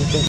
Bentuk